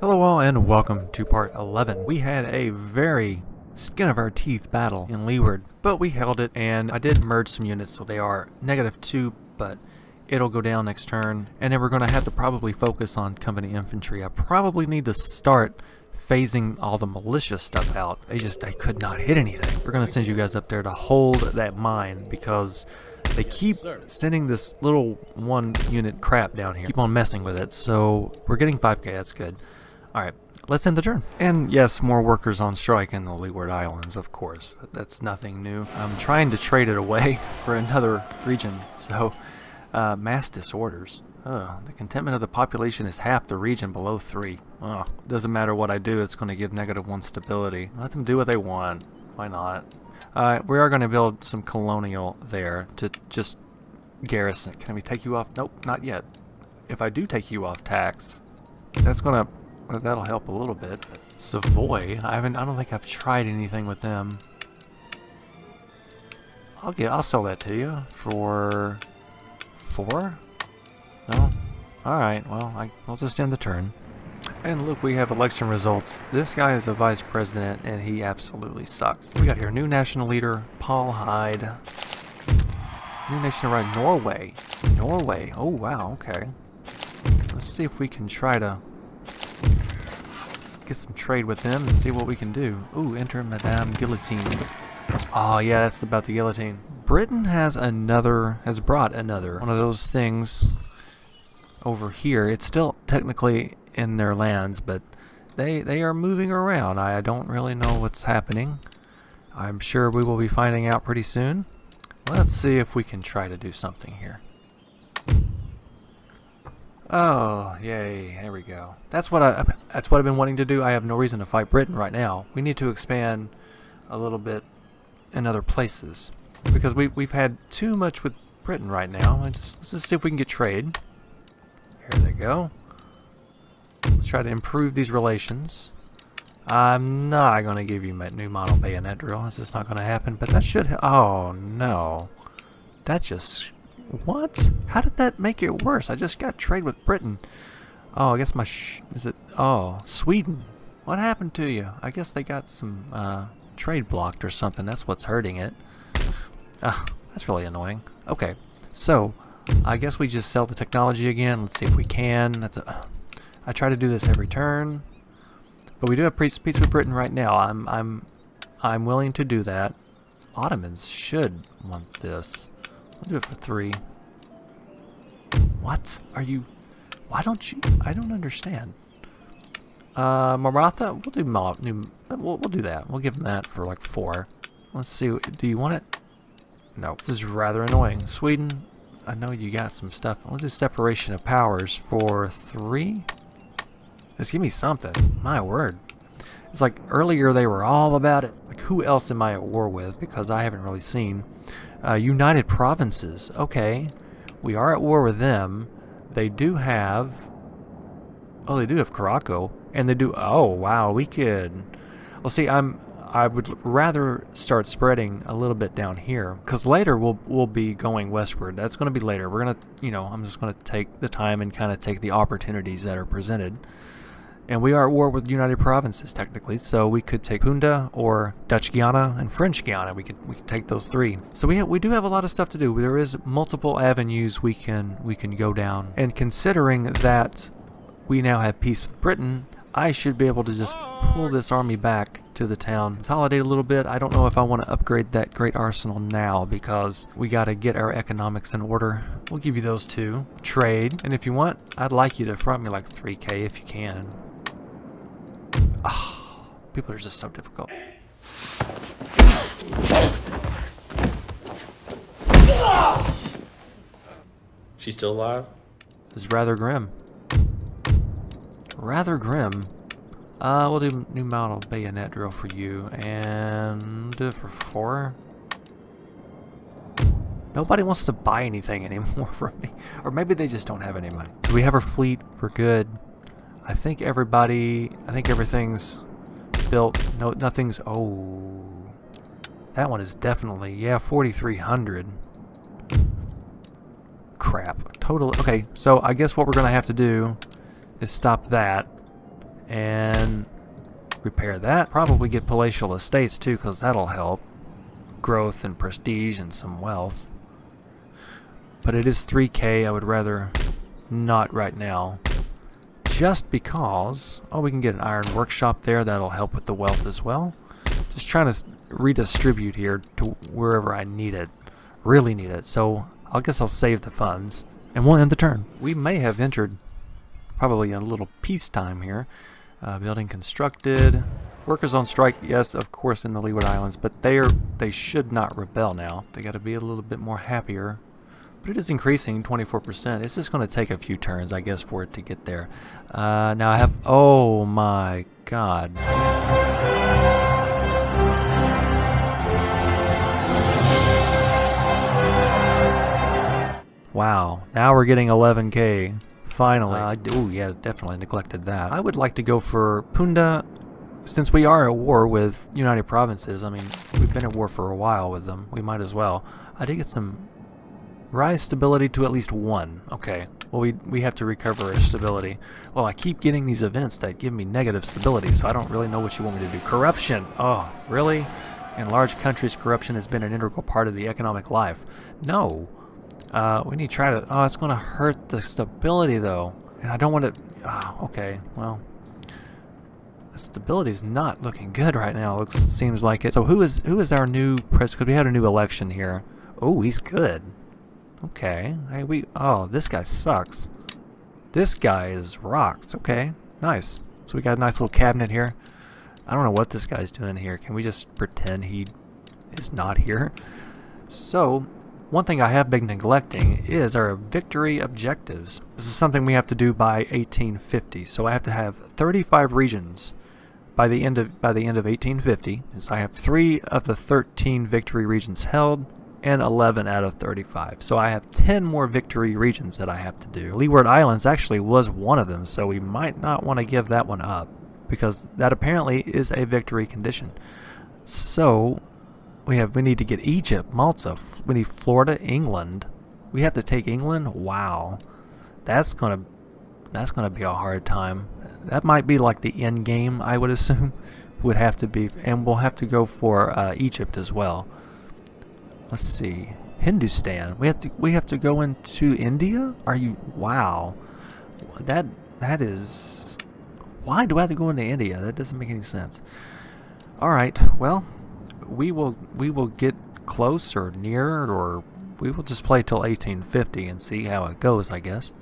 Hello all and welcome to part 11. We had a very skin of our teeth battle in Leeward, but we held it, and I did merge some units, so they are -2, but it'll go down next turn. And then we're going to have to probably focus on company infantry. I probably need to start phasing all the militia stuff out. They could not hit anything. We're going to send you guys up there to hold that mine because they keep sending this little one unit crap down here. Keep on messing with it. So we're getting 5k, that's good. Alright, let's end the turn. And yes, more workers on strike in the Leeward Islands, of course. That's nothing new. I'm trying to trade it away for another region. So, mass disorders. Oh, the contentment of the population is half the region below 3. Oh, doesn't matter what I do, it's going to give -1 stability. Let them do what they want. Why not? We are going to build some colonial there to just garrison. Can we take you off? Nope, not yet. If I do take you off tax, that's going to... that'll help a little bit. Savoy, I don't think I've tried anything with them. I'll sell that to you for 4. No, all right. Well, I'll just end the turn. And look, we have election results. This guy is a vice president, and he absolutely sucks. We got here new national leader, Paul Hyde. New national right, Norway. Norway. Oh wow. Okay. Let's see if we can try to get some trade with them and see what we can do. Ooh, enter Madame Guillotine. Oh yeah, that's about the guillotine. Britain has brought another one of those things over here. It's still technically in their lands, but they are moving around. I don't really know what's happening. I'm sure we will be finding out pretty soon. Let's see if we can try to do something here. Oh, yay, there we go. That's what I've been wanting to do. I have no reason to fight Britain right now. We need to expand a little bit in other places because we've had too much with Britain right now. Let's just see if we can get trade. Here they go. Let's try to improve these relations. I'm not going to give you my new model bayonet drill. This is not going to happen, but that should... oh, no. That just... what? How did that make it worse? I just got trade with Britain. Oh, I guess my Sweden. What happened to you? I guess they got some trade blocked or something. That's what's hurting it. That's really annoying. Okay, so I guess we just sell the technology again. Let's see if we can. I try to do this every turn, but we do have peace with Britain right now. I'm willing to do that. Ottomans should want this. I'll do it for 3. What? Are you... why don't you... I don't understand. Maratha? We'll do that. We'll give them that for like 4. Let's see. Do you want it? No. This is rather annoying. Sweden, I know you got some stuff. I'll do separation of powers for 3. Just give me something. My word. It's like earlier they were all about it. Like, who else am I at war with? Because I haven't really seen... United Provinces. Okay, we are at war with them. They do have... oh, they do have Curaçao, and they do... oh, wow, we could... well, see, I would rather start spreading a little bit down here, because later we'll be going westward. That's going to be later. We're going to, you know, I'm just going to take the time and kind of take the opportunities that are presented. And we are at war with United Provinces, technically, so we could take Punda or Dutch Guiana and French Guiana. We could take those 3. So we do have a lot of stuff to do. There is multiple avenues we can go down. And considering that we now have peace with Britain, I should be able to just pull this army back to the town, consolidate a little bit. I don't know if I want to upgrade that great arsenal now because we got to get our economics in order. We'll give you those 2. Trade, and if you want, I'd like you to front me like 3k if you can. Oh, people are just so difficult. She's still alive? This is rather grim. Rather grim. We'll do new model bayonet drill for you and do it for 4. Nobody wants to buy anything anymore from me. Or maybe they just don't have any money. So we have our fleet. We're good. I think everything's built. No, nothing's... oh, that one is definitely... yeah, 4,300. Crap. Totally. Okay, so I guess what we're going to have to do is stop that and repair that. Probably get palatial estates too, because that'll help growth and prestige and some wealth. But it is 3K. I would rather not right now, just because. Oh, we can get an iron workshop there. That'll help with the wealth as well. Just trying to redistribute here to wherever I need it, really need it. So I guess I'll save the funds and we'll end the turn. We may have entered probably a little peacetime here. Building constructed. Workers on strike, yes, of course, in the Leeward Islands, but they should not rebel now. They got to be a little bit more happier. But it is increasing 24%. It's just going to take a few turns, I guess, for it to get there. Now I have... Oh my god. Wow. Now we're getting 11K. Finally. Oh yeah, definitely neglected that. I would like to go for Punda, since we are at war with United Provinces. I mean, we've been at war for a while with them. We might as well. I did get some... Rise stability to at least 1. Okay. Well, we have to recover our stability. Well, I keep getting these events that give me negative stability, so I don't really know what you want me to do. Corruption! Oh, really? In large countries, corruption has been an integral part of the economic life. No. We need to try to... Oh, it's going to hurt the stability, though. And I don't want to... Oh, okay. Well... The stability's not looking good right now. Looks, seems like it. So who is our new president? We had a new election here. Oh, he's good. Okay. Hey, we... Oh, this guy sucks. This guy is rocks. Okay. Nice. So we got a nice little cabinet here. I don't know what this guy's doing here. Can we just pretend he is not here? So, one thing I have been neglecting is our victory objectives. This is something we have to do by 1850. So I have to have 35 regions by the end of 1850. And so I have 3 of the 13 victory regions held, and 11 out of 35. So I have 10 more victory regions that I have to do. Leeward Islands actually was one of them, so we might not want to give that one up, because that apparently is a victory condition. So we need to get Egypt, Malta, we need Florida, England. We have to take England? Wow. That's going to be a hard time. That might be like the end game, I would assume. Would have to be, and we'll have to go for Egypt as well. Let's see. Hindustan. We have to go into India? Are you... Wow. That is... Why do I have to go into India? That doesn't make any sense. All right. Well, we will get close or near, or we will just play till 1850 and see how it goes, I guess.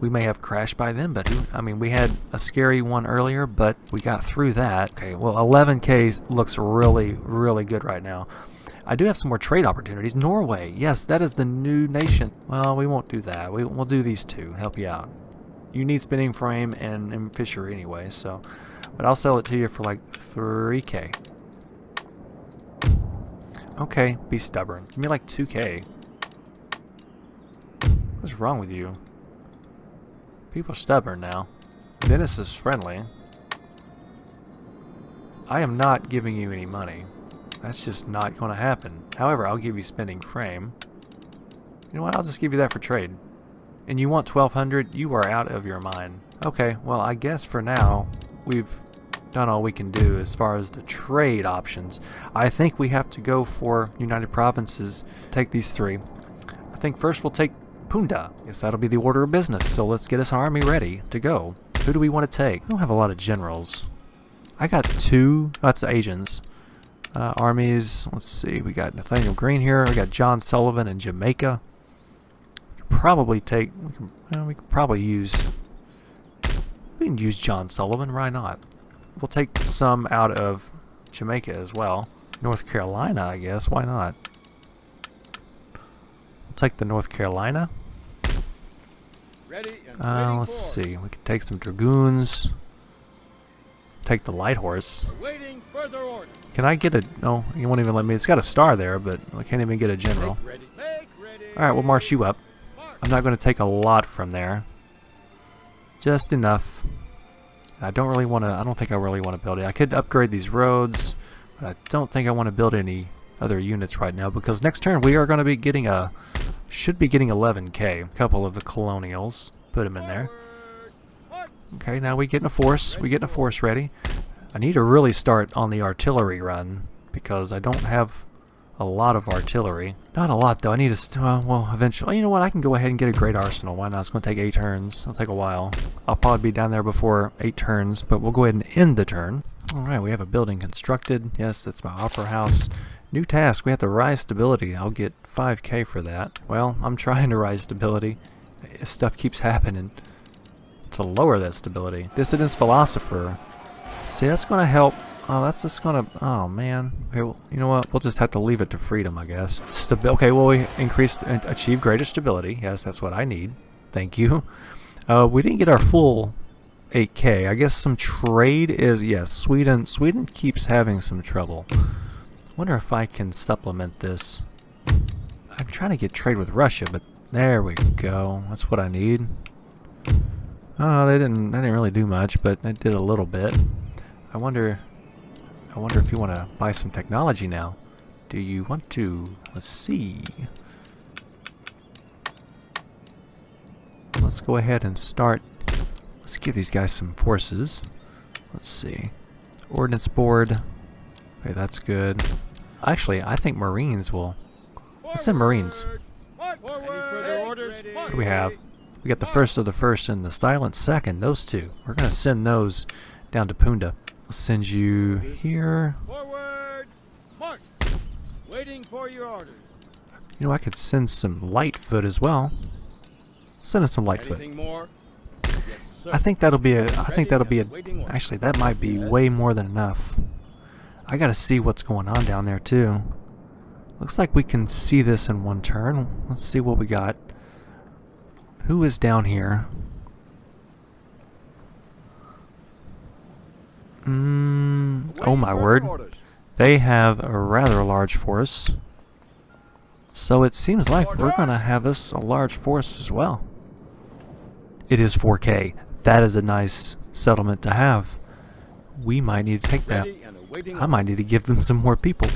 We may have crashed by then, but I mean, we had a scary one earlier, but we got through that. Okay, well, 11K looks really, really good right now. I do have some more trade opportunities. Norway, yes, that is the new nation. Well, we won't do that. We'll do these two. Help you out. You need spinning frame and fishery anyway, so. But I'll sell it to you for like 3K. Okay, be stubborn. Give me like 2K. What's wrong with you? People are stubborn now. Venice is friendly. I am not giving you any money. That's just not going to happen. However, I'll give you spending frame. You know what? I'll just give you that for trade. And you want 1,200? You are out of your mind. Okay, well, I guess for now, we've done all we can do as far as the trade options. I think we have to go for United Provinces to take these 3. I think first we'll take Punda. I guess that'll be the order of business. So let's get us an army ready to go. Who do we want to take? I don't have a lot of generals. I got 2. Oh, that's the agents. Armies, let's see, we got Nathaniel Green here, we got John Sullivan in Jamaica. We can use John Sullivan, why not? We'll take some out of Jamaica as well. North Carolina, I guess, why not? We'll take the North Carolina. Let's see, we can take some dragoons. Take the light horse. Can I get a... No, you won't even let me. It's got a star there, but I can't even get a general. Alright, we'll march you up. I'm not going to take a lot from there. Just enough. I don't really want to... I don't think I really want to build it. I could upgrade these roads, but I don't think I want to build any other units right now, because next turn we are going to be getting a... Should be getting 11K. A couple of the colonials. Put them in there. Okay, now we're getting a force. We're getting a force ready. I need to really start on the artillery run because I don't have a lot of artillery. Not a lot, though. I need to... well, eventually... You know what? I can go ahead and get a great arsenal. Why not? It's going to take 8 turns. It'll take a while. I'll probably be down there before 8 turns, but we'll go ahead and end the turn. Alright, we have a building constructed. Yes, it's my opera house. New task. We have to rise stability. I'll get 5k for that. Well, I'm trying to rise stability. Stuff keeps happening to lower that stability. Dissident's philosopher. See, that's going to help. Oh, that's just gonna... Oh, man. Okay, well, you know what? We'll just have to leave it to freedom, I guess. Okay, well, we increased... Achieve greater stability. Yes, that's what I need. Thank you. We didn't get our full 8k. I guess some trade is... Yes, Sweden... Sweden keeps having some trouble. Wonder if I can supplement this. I'm trying to get trade with Russia, but... There we go. That's what I need. Oh, they didn't really do much, but it did a little bit. I wonder if you want to buy some technology now. Do you want to? Let's see. Let's go ahead and start. Let's give these guys some forces. Let's see. Ordnance board. Okay, that's good. Actually, I think Marines will... Let's send Marines. What do we have? We got the first of the first and the silent second. Those two. We're going to send those down to Punda. I'll send you here. Forward, march. Waiting for your orders. You know, I could send some Lightfoot as well. Send us some Lightfoot. Anything more? Yes, sir. I think that'll be a... I think that'll be a... Actually, that might be way more than enough. I gotta see what's going on down there too. Looks like we can see this in one turn. Let's see what we got. Who is down here? Oh my word, they have a rather large force, so it seems like we're gonna have this a large force as well. It is 4k. That is a nice settlement to have. We might need to take that. I might need to give them some more people.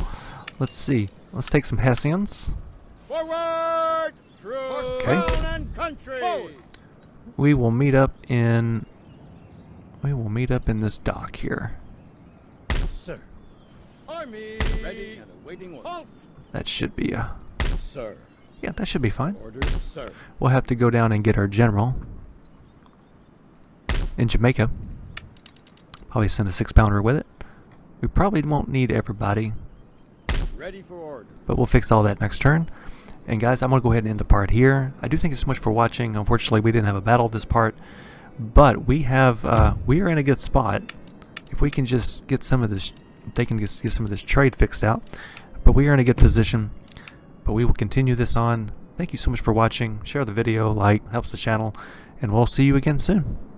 Let's see. Let's take some Hessians. Okay. We will meet up in... We will meet up in this dock here. Sir. Army ready and awaiting orders. That should be a... Sir. Yeah, that should be fine. Orders, sir. We'll have to go down and get our general. In Jamaica. Probably send a 6-pounder with it. We probably won't need everybody. Ready for order. But we'll fix all that next turn. And guys, I'm going to go ahead and end the part here. I do thank you so much for watching. Unfortunately, we didn't have a battle this part. But we have, we are in a good spot. If we can just get some of this, they can just get some of this trade fixed out. But we are in a good position. But we will continue this on. Thank you so much for watching. Share the video, like, helps the channel. And we'll see you again soon.